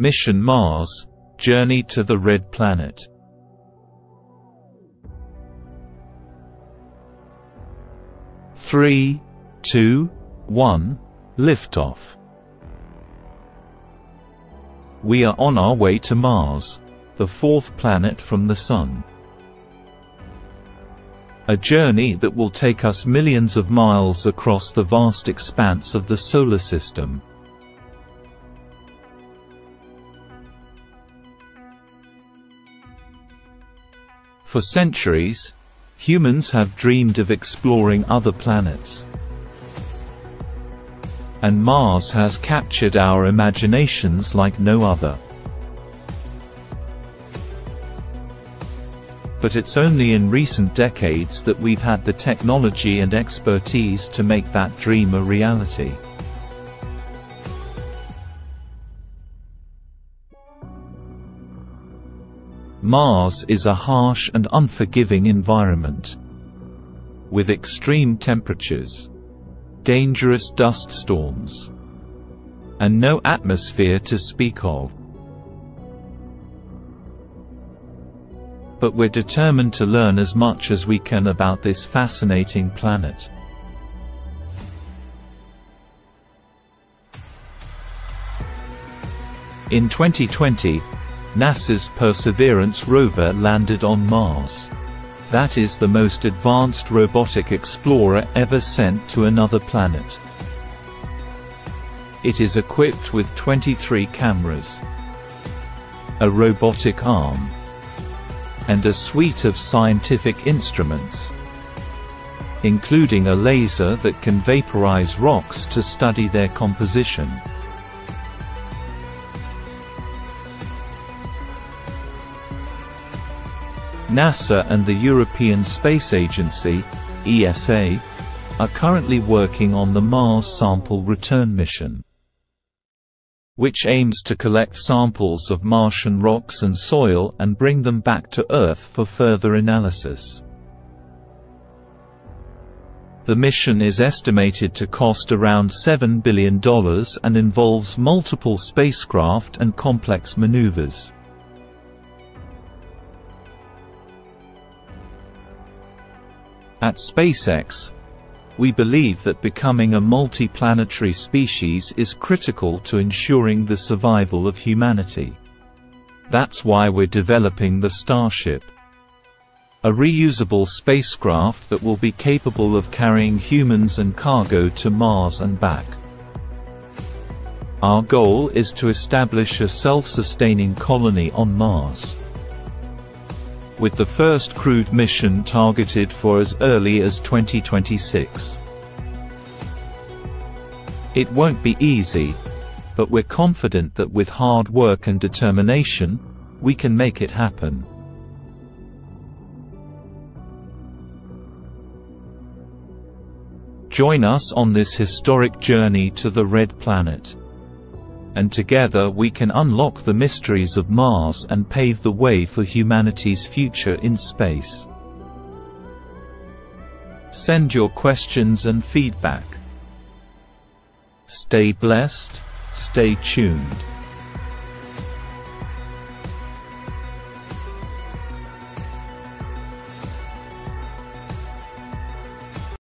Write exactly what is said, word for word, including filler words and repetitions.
Mission Mars – Journey to the Red Planet. three, two, one, liftoff. We are on our way to Mars, the fourth planet from the Sun. A journey that will take us millions of miles across the vast expanse of the solar system. For centuries, humans have dreamed of exploring other planets. And Mars has captured our imaginations like no other. But it's only in recent decades that we've had the technology and expertise to make that dream a reality. Mars is a harsh and unforgiving environment, with extreme temperatures, dangerous dust storms, and no atmosphere to speak of. But we're determined to learn as much as we can about this fascinating planet. In twenty twenty, NASA's Perseverance rover landed on Mars. That is the most advanced robotic explorer ever sent to another planet. It is equipped with twenty-three cameras, a robotic arm, and a suite of scientific instruments, including a laser that can vaporize rocks to study their composition. NASA and the European Space Agency, E S A, are currently working on the Mars Sample Return Mission, which aims to collect samples of Martian rocks and soil and bring them back to Earth for further analysis. The mission is estimated to cost around seven billion dollars and involves multiple spacecraft and complex maneuvers. At SpaceX, we believe that becoming a multi-planetary species is critical to ensuring the survival of humanity. That's why we're developing the Starship, a reusable spacecraft that will be capable of carrying humans and cargo to Mars and back. Our goal is to establish a self-sustaining colony on Mars, with the first crewed mission targeted for as early as twenty twenty-six. It won't be easy, but we're confident that with hard work and determination, we can make it happen. Join us on this historic journey to the Red Planet, and together we can unlock the mysteries of Mars and pave the way for humanity's future in space. Send your questions and feedback. Stay blessed, stay tuned.